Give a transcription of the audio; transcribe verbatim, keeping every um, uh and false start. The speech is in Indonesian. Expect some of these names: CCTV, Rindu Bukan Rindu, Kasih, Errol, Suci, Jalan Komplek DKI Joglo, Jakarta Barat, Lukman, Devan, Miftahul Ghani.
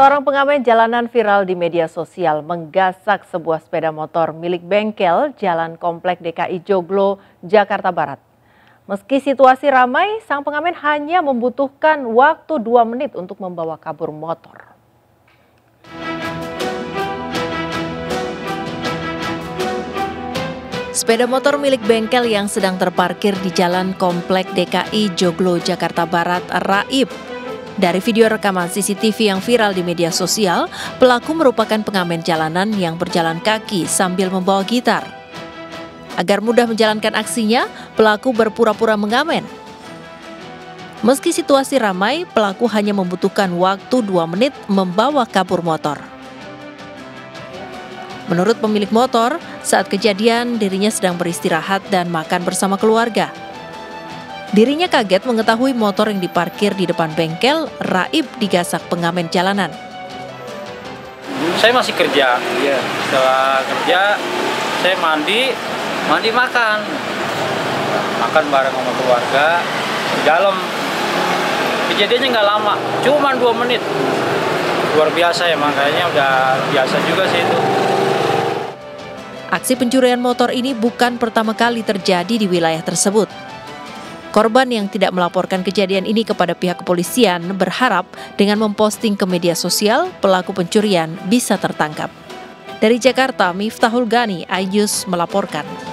Seorang pengamen jalanan viral di media sosial menggasak sebuah sepeda motor milik bengkel Jalan Komplek D K I Joglo, Jakarta Barat. Meski situasi ramai, sang pengamen hanya membutuhkan waktu dua menit untuk membawa kabur motor. Sepeda motor milik bengkel yang sedang terparkir di Jalan Komplek D K I Joglo, Jakarta Barat raib. Dari video rekaman C C T V yang viral di media sosial, pelaku merupakan pengamen jalanan yang berjalan kaki sambil membawa gitar. Agar mudah menjalankan aksinya, pelaku berpura-pura mengamen. Meski situasi ramai, pelaku hanya membutuhkan waktu dua menit membawa kabur motor. Menurut pemilik motor, saat kejadian dirinya sedang beristirahat dan makan bersama keluarga. Dirinya kaget mengetahui motor yang diparkir di depan bengkel raib digasak pengamen jalanan. Saya masih kerja. Iya. Setelah kerja, saya mandi, mandi makan. Makan bareng sama keluarga di dalam. Kejadiannya nggak lama, cuman dua menit. Luar biasa ya, makanya udah biasa juga sih itu. Aksi pencurian motor ini bukan pertama kali terjadi di wilayah tersebut. Korban yang tidak melaporkan kejadian ini kepada pihak kepolisian berharap dengan memposting ke media sosial, pelaku pencurian bisa tertangkap. Dari Jakarta, Miftahul Ghani, iNews melaporkan.